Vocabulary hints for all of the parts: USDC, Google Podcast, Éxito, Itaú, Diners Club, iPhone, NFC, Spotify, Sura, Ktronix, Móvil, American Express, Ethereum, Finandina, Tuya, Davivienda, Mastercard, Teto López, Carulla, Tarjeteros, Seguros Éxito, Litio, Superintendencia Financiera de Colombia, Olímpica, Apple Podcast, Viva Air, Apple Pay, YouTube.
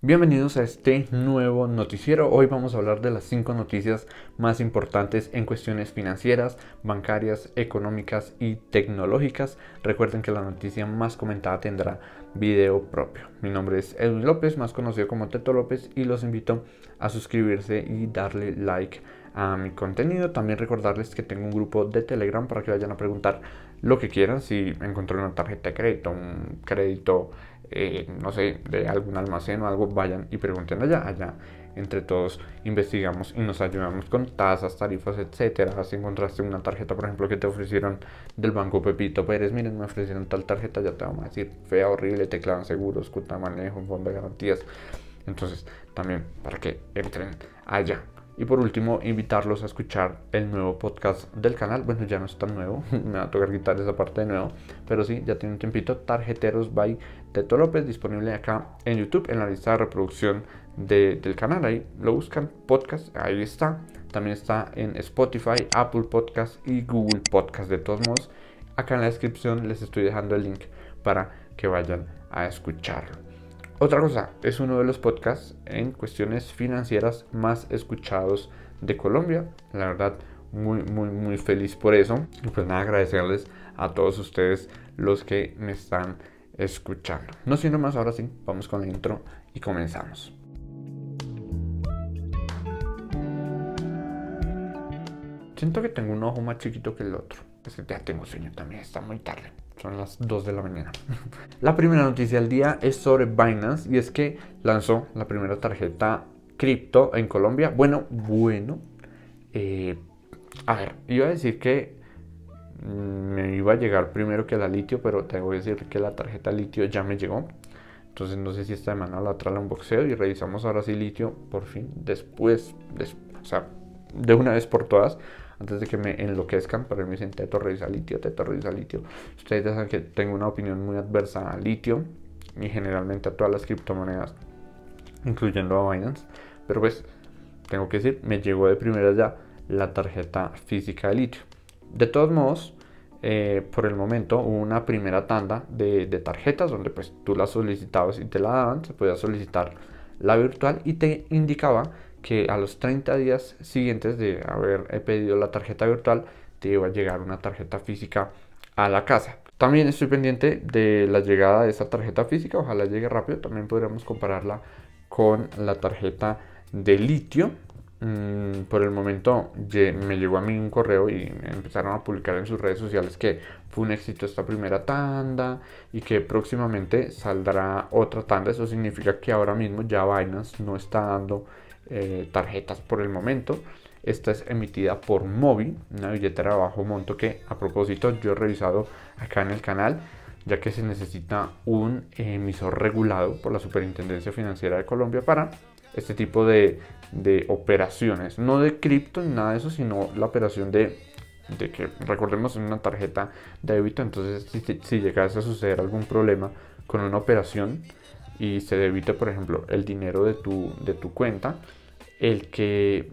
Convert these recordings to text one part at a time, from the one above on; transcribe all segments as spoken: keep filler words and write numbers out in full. Bienvenidos a este nuevo noticiero. Hoy vamos a hablar de las cinco noticias más importantes en cuestiones financieras, bancarias, económicas y tecnológicas. Recuerden que la noticia más comentada tendrá video propio. Mi nombre es Edwin López, más conocido como Teto López, y los invito a suscribirse y darle like a mi contenido. También recordarles que tengo un grupo de Telegram para que vayan a preguntar lo que quieran. Si encontré una tarjeta de crédito, un crédito... Eh, no sé, de algún almacén o algo, vayan y pregunten allá, allá entre todos investigamos y nos ayudamos con tasas, tarifas, etcétera. Si encontraste una tarjeta, por ejemplo, que te ofrecieron del banco Pepito Pérez, miren, me ofrecieron tal tarjeta, ya te vamos a decir, fea, horrible, te clavan seguros, cuota de manejo, fondo de garantías. Entonces también para que entren allá. Y por último, invitarlos a escuchar el nuevo podcast del canal. Bueno, ya no es tan nuevo, me va a tocar quitar esa parte de nuevo, pero sí, ya tiene un tiempito. Tarjeteros by Teto López, disponible acá en YouTube, en la lista de reproducción de, del canal. Ahí lo buscan, podcast, ahí está. También está en Spotify, Apple Podcast y Google Podcast. De todos modos, acá en la descripción les estoy dejando el link para que vayan a escucharlo. Otra cosa, es uno de los podcasts en cuestiones financieras más escuchados de Colombia. La verdad, muy, muy, muy feliz por eso. Y pues nada, agradecerles a todos ustedes los que me están escuchando. No siendo más, ahora sí, vamos con la intro y comenzamos. Siento que tengo un ojo más chiquito que el otro. Es que ya tengo sueño también, está muy tarde. Son las dos de la mañana. La primera noticia del día es sobre Binance, y es que lanzó la primera tarjeta cripto en Colombia. Bueno, bueno. Eh, a ver, iba a decir que me iba a llegar primero que la Litio, pero tengo que decir que la tarjeta Litio ya me llegó. Entonces no sé si esta semana la trae un boxeo y revisamos ahora sí Litio por fin. Después, des, o sea, de una vez por todas. Antes de que me enloquezcan, pero me dicen Teto revisa Litio, Teto revisa Litio. Ustedes ya saben que tengo una opinión muy adversa a Litio y generalmente a todas las criptomonedas, incluyendo a Binance. Pero pues, tengo que decir, me llegó de primera ya la tarjeta física de Litio. De todos modos, eh, por el momento hubo una primera tanda de, de tarjetas donde pues tú la solicitabas y te la daban. Se podía solicitar la virtual y te indicaba que a los treinta días siguientes de haber pedido la tarjeta virtual te iba a llegar una tarjeta física a la casa. También estoy pendiente de la llegada de esta tarjeta física, ojalá llegue rápido. También podríamos compararla con la tarjeta de Litio. Mm, por el momento me llegó a mí un correo y empezaron a publicar en sus redes sociales que fue un éxito esta primera tanda y que próximamente saldrá otra tanda. Eso significa que ahora mismo ya Binance no está dando Eh, tarjetas por el momento. Esta es emitida por Móvil, una billetera de bajo monto que, a propósito, yo he revisado acá en el canal, ya que se necesita un emisor regulado por la Superintendencia Financiera de Colombia para este tipo de, de operaciones, no de cripto ni nada de eso, sino la operación de, de que recordemos una tarjeta de débito. Entonces si, si llegase a suceder algún problema con una operación y se debita, por ejemplo, el dinero de tu, de tu cuenta, el que,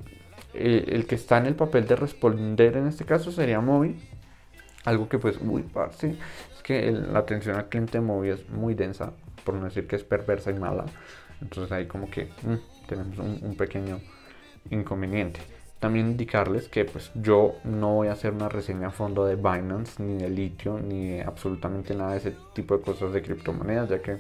el, el que está en el papel de responder en este caso sería Móvil. Algo que pues, uy, parce, es que el, la atención al cliente de Móvil es muy densa, por no decir que es perversa y mala. Entonces ahí como que mm, tenemos un, un pequeño inconveniente. También indicarles que pues yo no voy a hacer una reseña a fondo de Binance, ni de Litio, ni de absolutamente nada de ese tipo de cosas de criptomonedas, ya que,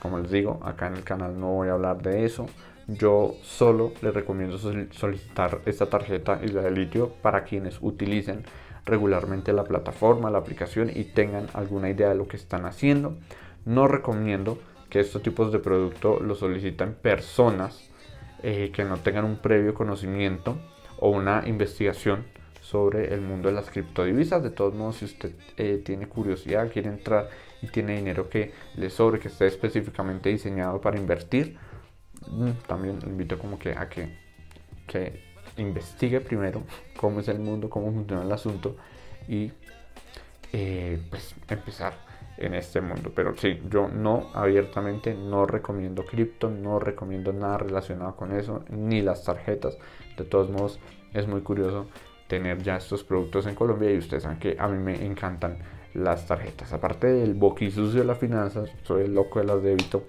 como les digo, acá en el canal no voy a hablar de eso. Yo solo les recomiendo solicitar esta tarjeta y la de Litio para quienes utilicen regularmente la plataforma, la aplicación y tengan alguna idea de lo que están haciendo. No recomiendo que estos tipos de producto lo soliciten personas eh, que no tengan un previo conocimiento o una investigación sobre el mundo de las criptodivisas. De todos modos, si usted eh, tiene curiosidad, quiere entrar y tiene dinero que le sobre, que esté específicamente diseñado para invertir, también lo invito como que a que, que investigue primero cómo es el mundo, cómo funciona el asunto y eh, pues empezar en este mundo. Pero sí, yo no, abiertamente no recomiendo cripto, no recomiendo nada relacionado con eso, ni las tarjetas. De todos modos, es muy curioso tener ya estos productos en Colombia y ustedes saben que a mí me encantan las tarjetas. Aparte del boquisucio de las finanzas, soy el loco de las de débito,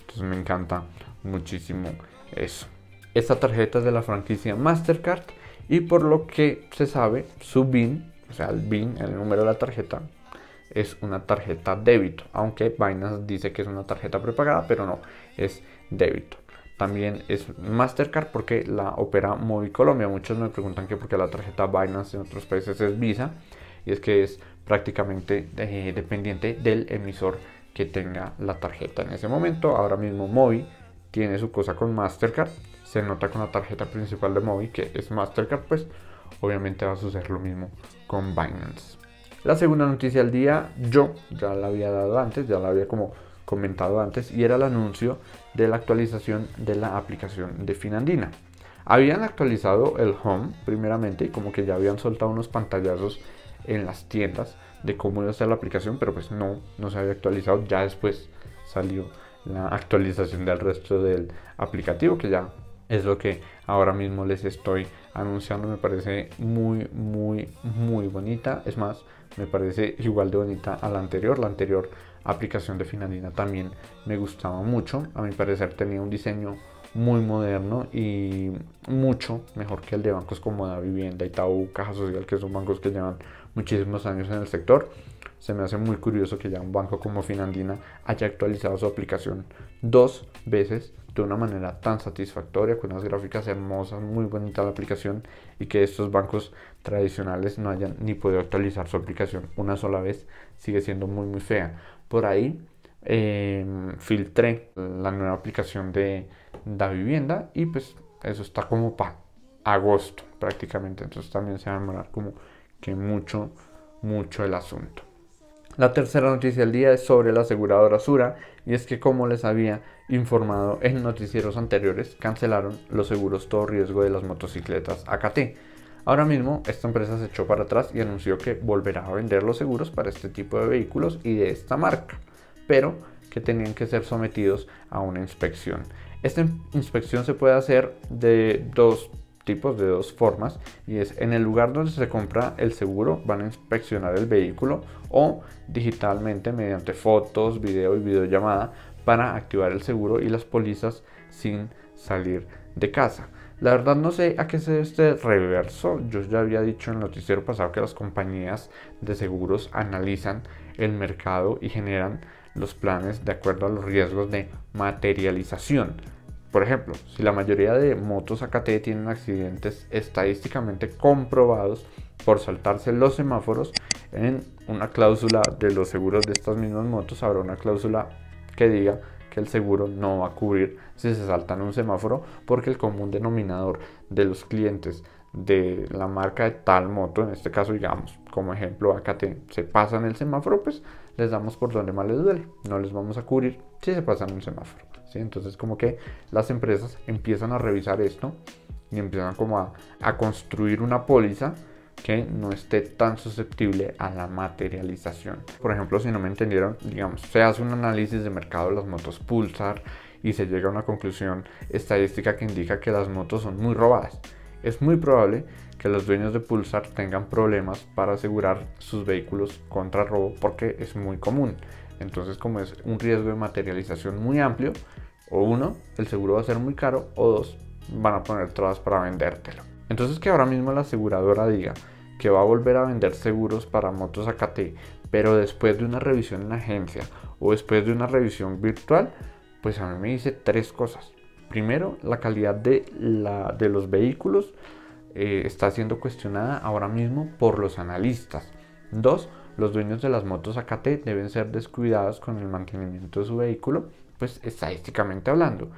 entonces me encanta muchísimo eso. Esta tarjeta es de la franquicia Mastercard y por lo que se sabe, su B I N, o sea, el B I N, el número de la tarjeta, es una tarjeta débito, aunque Binance dice que es una tarjeta prepagada, pero no, es débito. También es Mastercard porque la opera Móvil Colombia. Muchos me preguntan que por qué la tarjeta Binance en otros países es Visa, y es que es prácticamente eh, dependiente del emisor que tenga la tarjeta en ese momento. Ahora mismo Móvil tiene su cosa con Mastercard, se nota con la tarjeta principal de Móvil que es Mastercard, pues obviamente va a suceder lo mismo con Binance. La segunda noticia del día, yo ya la había dado antes, ya la había como comentado antes, y era el anuncio de la actualización de la aplicación de Finandina. Habían actualizado el Home primeramente y como que ya habían soltado unos pantallazos en las tiendas de cómo iba a ser la aplicación, pero pues no, no se había actualizado. Ya después salió la actualización del resto del aplicativo, que ya es lo que ahora mismo les estoy anunciando. Me parece muy, muy, muy bonita. Es más, me parece igual de bonita a la anterior. La anterior aplicación de Finandina también me gustaba mucho. A mi parecer tenía un diseño muy moderno y mucho mejor que el de bancos como Davivienda, Itaú, Caja Social, que son bancos que llevan muchísimos años en el sector. Se me hace muy curioso que ya un banco como Finandina haya actualizado su aplicación dos veces de una manera tan satisfactoria, con unas gráficas hermosas, muy bonita la aplicación, y que estos bancos tradicionales no hayan ni podido actualizar su aplicación una sola vez. Sigue siendo muy muy fea. Por ahí eh, filtré la nueva aplicación de Davivienda y pues eso está como para agosto prácticamente, entonces también se va a demorar como que mucho mucho el asunto. La tercera noticia del día es sobre la aseguradora Sura, y es que, como les había informado en noticieros anteriores, cancelaron los seguros todo riesgo de las motocicletas A K T. Ahora mismo esta empresa se echó para atrás y anunció que volverá a vender los seguros para este tipo de vehículos y de esta marca, pero que tenían que ser sometidos a una inspección. Esta inspección se puede hacer de dos tipos, de dos formas, y es en el lugar donde se compra el seguro, van a inspeccionar el vehículo, o digitalmente mediante fotos, video y videollamada para activar el seguro y las pólizas sin salir de casa. La verdad no sé a qué se debe este reverso. Yo ya había dicho en el noticiero pasado que las compañías de seguros analizan el mercado y generan los planes de acuerdo a los riesgos de materialización. Por ejemplo, si la mayoría de motos A K T tienen accidentes estadísticamente comprobados por saltarse los semáforos, en una cláusula de los seguros de estas mismas motos habrá una cláusula que diga que el seguro no va a cubrir si se saltan un semáforo, porque el común denominador de los clientes de la marca de tal moto, en este caso digamos como ejemplo A K T, se pasan el semáforo, pues les damos por donde más les duele, no les vamos a cubrir si se pasan un semáforo. ¿Sí? Entonces como que las empresas empiezan a revisar esto y empiezan como a, a construir una póliza que no esté tan susceptible a la materialización. Por ejemplo, si no me entendieron, digamos, se hace un análisis de mercado de las motos Pulsar y se llega a una conclusión estadística que indica que las motos son muy robadas. Es muy probable que los dueños de Pulsar tengan problemas para asegurar sus vehículos contra robo, porque es muy común. Entonces, como es un riesgo de materialización muy amplio, o uno, el seguro va a ser muy caro, o dos, van a poner trabas para vendértelo. Entonces, que ahora mismo la aseguradora diga que va a volver a vender seguros para motos A K T, pero después de una revisión en agencia o después de una revisión virtual, pues a mí me dice tres cosas. Primero, la calidad de, la, de los vehículos eh, está siendo cuestionada ahora mismo por los analistas. Dos, los dueños de las motos A K T deben ser descuidados con el mantenimiento de su vehículo, pues estadísticamente hablando.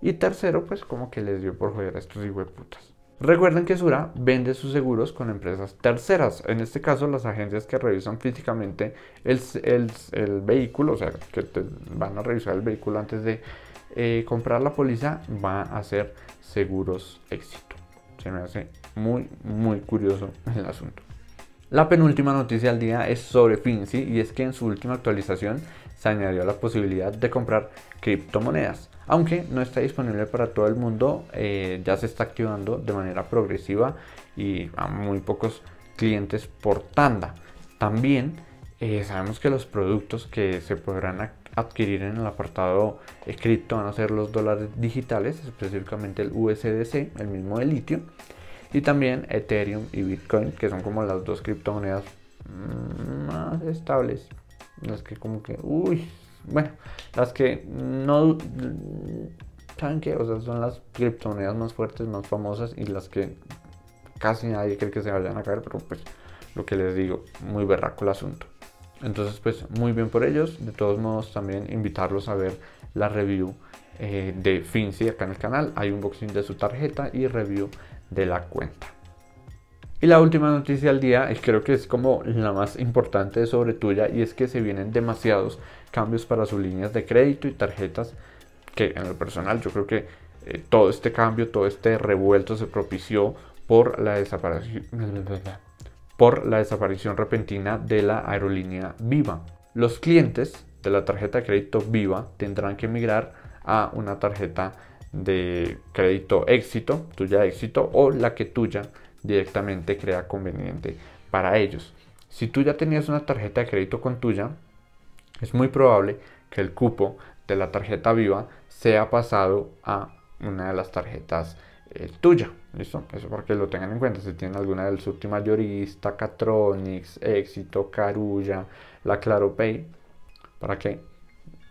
Y tercero, pues como que les dio por joder a estos hijueputas. Recuerden que Sura vende sus seguros con empresas terceras, en este caso las agencias que revisan físicamente el, el, el vehículo, o sea, que te van a revisar el vehículo antes de eh, comprar la póliza, va a hacer Seguros Éxito. Se me hace muy, muy curioso el asunto. La penúltima noticia del día es sobre Finzi, y es que en su última actualización se añadió la posibilidad de comprar criptomonedas. Aunque no está disponible para todo el mundo, eh, ya se está activando de manera progresiva y a muy pocos clientes por tanda. También eh, sabemos que los productos que se podrán adquirir en el apartado eh, cripto van a ser los dólares digitales, específicamente el U S D C, el mismo de litio, y también Ethereum y Bitcoin, que son como las dos criptomonedas más estables, las que como que, uy, bueno, las que no, ¿saben qué? O sea, son las criptomonedas más fuertes, más famosas y las que casi nadie cree que se vayan a caer, pero pues lo que les digo, muy berraco el asunto. Entonces pues muy bien por ellos. De todos modos también invitarlos a ver la review eh, de Finzi acá en el canal. Hay unboxing de su tarjeta y review de la cuenta. Y la última noticia del día, y creo que es como la más importante sobre Tuya, y es que se vienen demasiados cambios para sus líneas de crédito y tarjetas, que en lo personal yo creo que eh, todo este cambio, todo este revuelto se propició por la desaparición por la desaparición repentina de la aerolínea Viva. Los clientes de la tarjeta de crédito Viva tendrán que migrar a una tarjeta de crédito Éxito, Tuya Éxito, o la que Tuya directamente crea conveniente para ellos. Si tú ya tenías una tarjeta de crédito con Tuya, es muy probable que el cupo de la tarjeta Viva sea pasado a una de las tarjetas eh, Tuya. ¿Listo? Eso porque lo tengan en cuenta. Si tienen alguna del submayorista, Ktronix, Éxito, Carulla, la Claro Pay, para que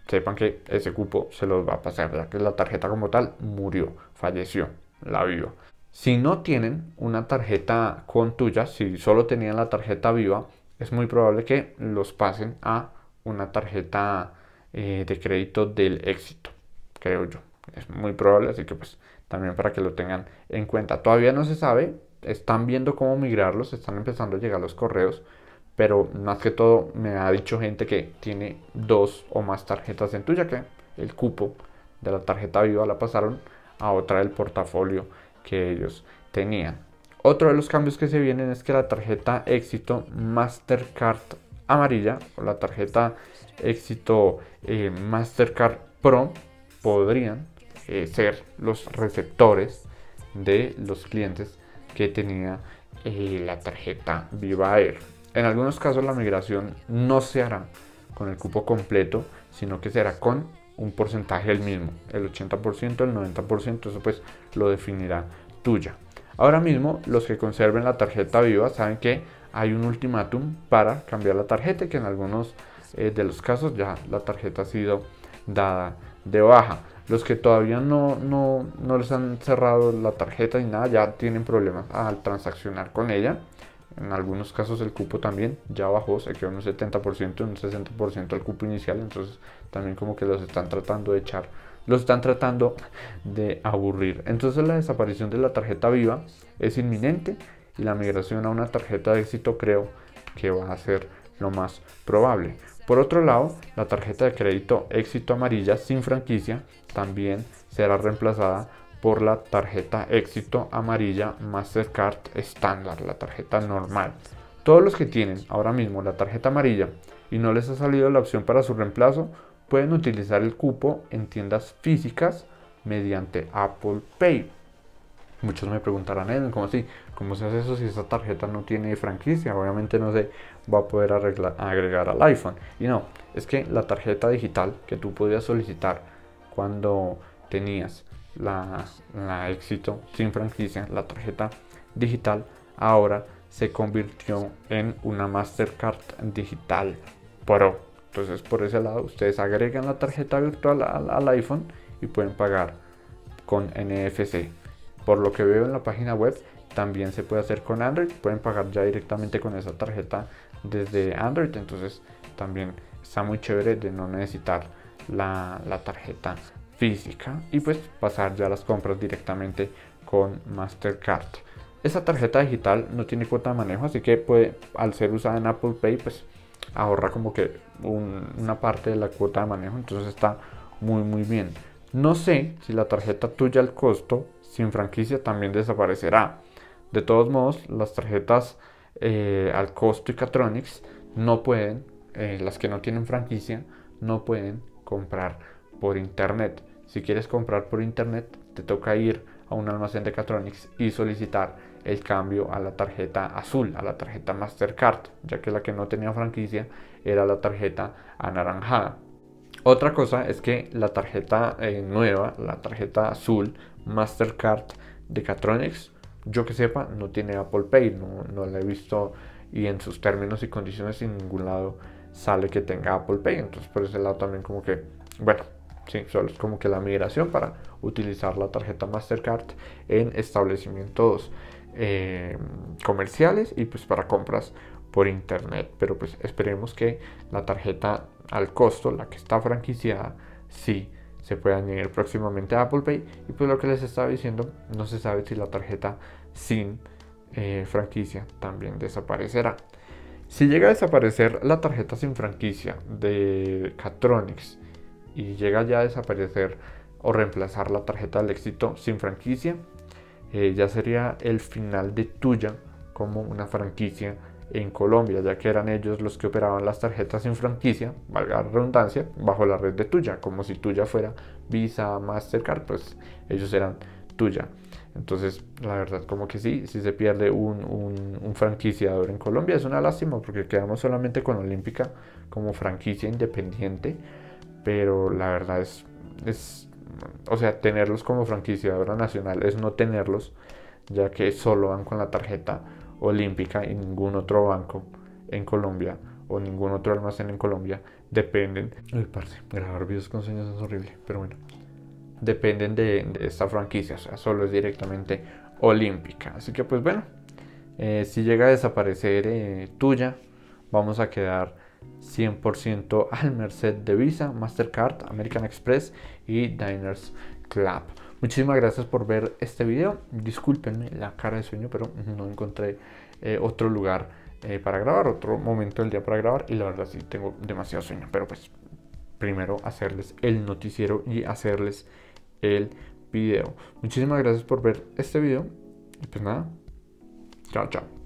sepan que ese cupo se los va a pasar, ya que la tarjeta como tal murió, falleció, la Viva. Si no tienen una tarjeta con Tuya, si solo tenían la tarjeta Viva, es muy probable que los pasen a una tarjeta eh, de crédito del Éxito, creo yo. Es muy probable, así que pues también para que lo tengan en cuenta. Todavía no se sabe, están viendo cómo migrarlos, están empezando a llegar los correos, pero más que todo me ha dicho gente que tiene dos o más tarjetas en Tuya, que el cupo de la tarjeta Viva la pasaron a otra del portafolio que ellos tenían. Otro de los cambios que se vienen es que la tarjeta Éxito Mastercard amarilla o la tarjeta Éxito eh, Mastercard Pro podrían eh, ser los receptores de los clientes que tenía eh, la tarjeta Viva Air. En algunos casos la migración no se hará con el cupo completo, sino que será con un porcentaje el mismo, el ochenta por ciento, el noventa por ciento, eso pues lo definirá Tuya. Ahora mismo los que conserven la tarjeta Viva saben que hay un ultimátum para cambiar la tarjeta y que en algunos eh, de los casos ya la tarjeta ha sido dada de baja. Los que todavía no, no, no les han cerrado la tarjeta ni nada ya tienen problemas al transaccionar con ella. En algunos casos el cupo también ya bajó, se quedó en un setenta por ciento, en un sesenta por ciento el cupo inicial, entonces también como que los están tratando de echar, los están tratando de aburrir. Entonces la desaparición de la tarjeta Viva es inminente y la migración a una tarjeta de Éxito creo que va a ser lo más probable. Por otro lado, la tarjeta de crédito Éxito amarilla sin franquicia también será reemplazada por la tarjeta Éxito amarilla Mastercard estándar, la tarjeta normal. Todos los que tienen ahora mismo la tarjeta amarilla y no les ha salido la opción para su reemplazo, pueden utilizar el cupo en tiendas físicas mediante Apple Pay. Muchos me preguntarán, Edwin, ¿cómo así? ¿Cómo se hace eso si esa tarjeta no tiene franquicia? Obviamente no se va a poder arreglar, agregar al iPhone. Y no, es que la tarjeta digital que tú podías solicitar cuando tenías La, la Éxito sin franquicia, la tarjeta digital, ahora se convirtió en una Mastercard digital Pro. Entonces por ese lado ustedes agregan la tarjeta virtual al, al iPhone y pueden pagar con N F C. Por lo que veo en la página web también se puede hacer con Android, pueden pagar ya directamente con esa tarjeta desde Android. Entonces también está muy chévere de no necesitar la, la tarjeta física y pues pasar ya las compras directamente con Mastercard. Esa tarjeta digital no tiene cuota de manejo, así que puede, al ser usada en Apple Pay, pues ahorra como que un, una parte de la cuota de manejo, entonces está muy muy bien. No sé si la tarjeta Tuya al costo sin franquicia también desaparecerá. De todos modos, las tarjetas eh, al costo y Ktronix no pueden, eh, las que no tienen franquicia, no pueden comprar por internet. Si quieres comprar por internet, te toca ir a un almacén de Ktronix y solicitar el cambio a la tarjeta azul, a la tarjeta Mastercard, ya que la que no tenía franquicia era la tarjeta anaranjada. Otra cosa es que la tarjeta eh, nueva, la tarjeta azul, Mastercard de Ktronix, yo que sepa, no tiene Apple Pay, no, no la he visto, y en sus términos y condiciones en ningún lado sale que tenga Apple Pay. Entonces por ese lado también como que, bueno, sí, solo es como que la migración para utilizar la tarjeta Mastercard en establecimientos eh, comerciales y pues para compras por internet. Pero pues esperemos que la tarjeta al costo, la que está franquiciada, sí se puede añadir próximamente a Apple Pay. Y pues lo que les estaba diciendo, no se sabe si la tarjeta sin eh, franquicia también desaparecerá. Si llega a desaparecer la tarjeta sin franquicia de Ktronix y llega ya a desaparecer o reemplazar la tarjeta del Éxito sin franquicia, eh, ya sería el final de Tuya como una franquicia en Colombia, ya que eran ellos los que operaban las tarjetas sin franquicia, valga la redundancia, bajo la red de Tuya, como si Tuya fuera Visa, Mastercard, pues ellos eran Tuya. Entonces la verdad como que sí, si se pierde un, un, un franquiciador en Colombia es una lástima, porque quedamos solamente con Olímpica como franquicia independiente, pero la verdad es, es o sea, tenerlos como franquiciadora nacional es no tenerlos, ya que solo van con la tarjeta Olímpica y ningún otro banco en Colombia o ningún otro almacén en Colombia dependen. Ay, parce, grabar videos con señas es horrible, pero bueno, dependen de, de esta franquicia, o sea, solo es directamente Olímpica. Así que pues bueno, eh, si llega a desaparecer eh, Tuya, vamos a quedar cien por ciento al merced de Visa, Mastercard, American Express y Diners Club. Muchísimas gracias por ver este video. Discúlpenme la cara de sueño, pero no encontré eh, otro lugar eh, para grabar, otro momento del día para grabar. Y la verdad sí tengo demasiado sueño, pero pues primero hacerles el noticiero y hacerles el video. Muchísimas gracias por ver este video. Y pues nada, chao, chao.